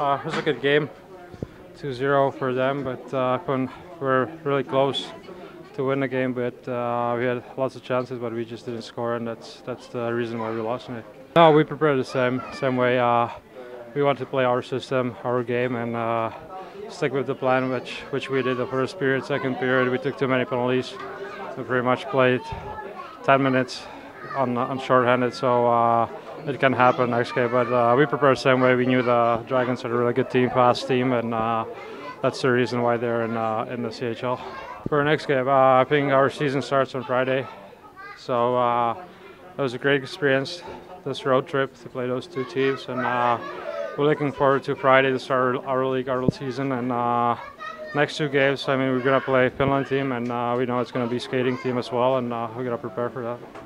It was a good game, 2-0 for them, but we're really close to win the game, but we had lots of chances, but we just didn't score, and that's the reason why we lost it. No, we prepared the same way. We want to play our system, our game, and stick with the plan, which we did the first period. Second period, we took too many penalties. We pretty much played 10 minutes on shorthanded, so it can happen next game, but we prepared the same way. We knew the Dragons are a really good team, fast team, and that's the reason why they're in the CHL. For our next game, I think our season starts on Friday, so it was a great experience, this road trip, to play those two teams, and we're looking forward to Friday to start our league, our season, and next two games, I mean, we're going to play Finland team, and we know it's going to be skating team as well, and we're going to prepare for that.